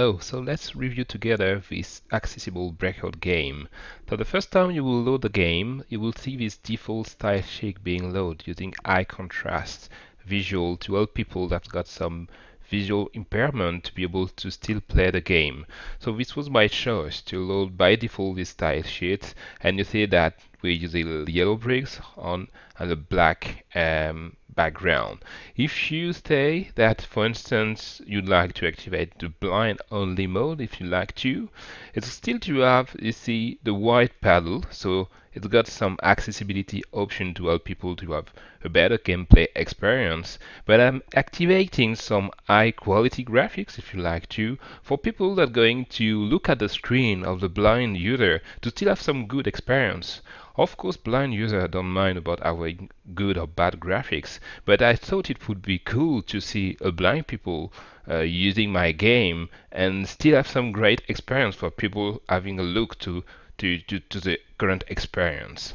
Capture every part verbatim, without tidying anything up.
Oh, so let's review together this accessible breakout game. So the first time you will load the game, you will see this default style sheet being loaded using high contrast visual to help people that got some visual impairment to be able to still play the game. So this was my choice to load by default this style sheet, and you see that we use the yellow bricks on and a black um, background. If you say that, for instance, you'd like to activate the blind only mode, if you like to, it's still to have, you see, the white paddle, so it's got some accessibility option to help people to have a better gameplay experience, but I'm activating some high quality graphics, if you like to, for people that are going to look at the screen of the blind user to still have some good experience. Of course, blind users don't mind about having good or bad graphics, but I thought it would be cool to see a blind people uh, using my game and still have some great experience for people having a look to To, to, to the current experience.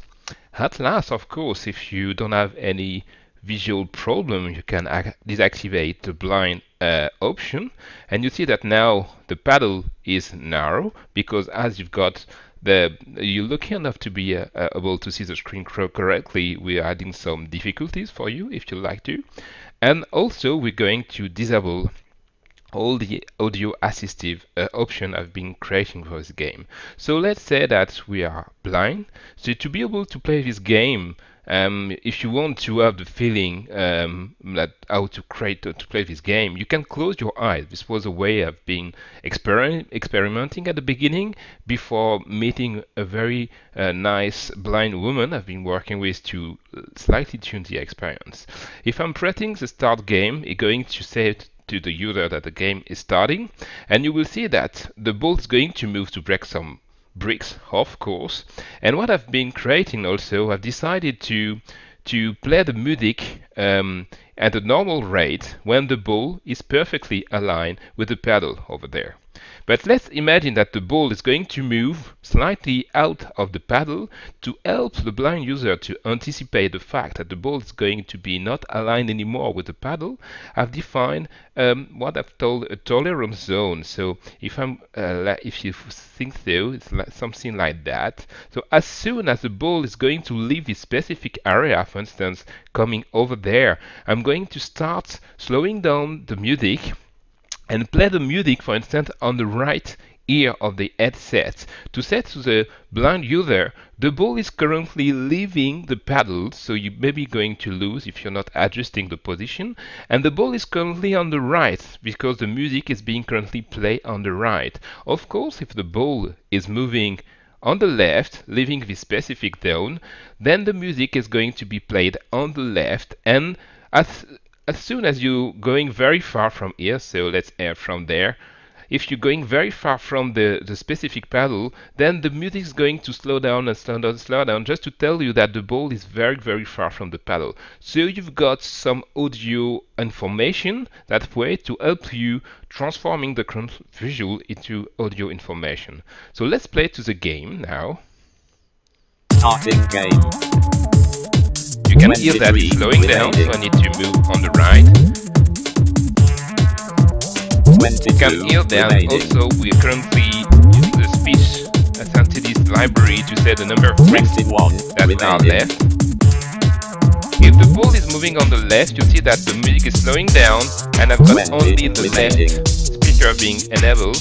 At last, of course, if you don't have any visual problem, you can deactivate the blind uh, option, and you see that now the paddle is narrow because as you've got the you're lucky enough to be uh, able to see the screen correctly, we're adding some difficulties for you if you like to, and also we're going to disable all the audio assistive uh, option I've been creating for this game. So let's say that we are blind. So to be able to play this game, um, if you want to have the feeling um, that how to create uh, to play this game, you can close your eyes. This was a way of being exper experimenting at the beginning before meeting a very uh, nice blind woman I've been working with to slightly tune the experience. If I'm pressing the start game, it's going to say it to the user that the game is starting, and you will see that the ball is going to move to break some bricks, of course. And what I've been creating also, I've decided to to play the music um, at a normal rate when the ball is perfectly aligned with the paddle over there. But let's imagine that the ball is going to move slightly out of the paddle to help the blind user to anticipate the fact that the ball is going to be not aligned anymore with the paddle. I've defined um, what I've told a tolerance zone. So if I'm, uh, if you think so, it's like something like that. So as soon as the ball is going to leave this specific area, for instance, coming over there, I'm going to start slowing down the music and play the music, for instance, on the right ear of the headset to say to the blind user, the ball is currently leaving the paddle, so you may be going to lose if you're not adjusting the position, and the ball is currently on the right because the music is being currently played on the right. Of course, if the ball is moving on the left, leaving this specific zone, then the music is going to be played on the left, and as As soon as you're going very far from here, so let's air from there, if you're going very far from the, the specific paddle, then the music is going to slow down and slow down, slow down, just to tell you that the ball is very, very far from the paddle. So you've got some audio information that way to help you transforming the current visual into audio information. So let's play to the game now. Starting game. You can hear that it's slowing down, so I need to move on the right. You can hear that also we're currently using the speech synthesis library to set the number of bricks that are left. If the ball is moving on the left, you see that the music is slowing down, and I've got only the left speaker being enabled.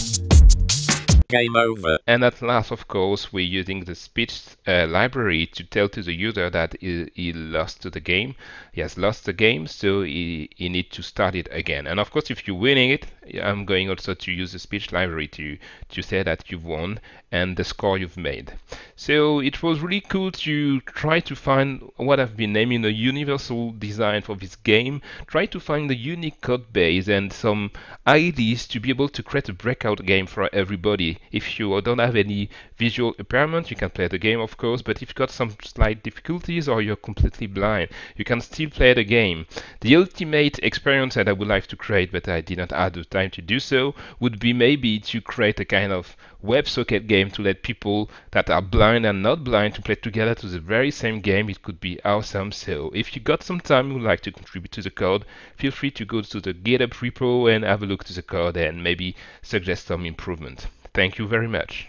Game over. And at last, of course, we're using the speech uh, library to tell to the user that he, he lost to the game. He has lost the game, so he, he needs to start it again. And of course, if you're winning it, I'm going also to use the speech library to, to say that you've won and the score you've made. So it was really cool to try to find what I've been naming a universal design for this game, try to find the unique code base and some ideas to be able to create a breakout game for everybody. If you don't have any visual impairment, you can play the game, of course, but if you've got some slight difficulties or you're completely blind, you can still play the game. The ultimate experience that I would like to create, but I did not add the time to do so would be maybe to create a kind of WebSocket game to let people that are blind and not blind to play together to the very same game. It could be awesome. So if you got some time and would like to contribute to the code, feel free to go to the GitHub repo and have a look to the code and maybe suggest some improvement. Thank you very much.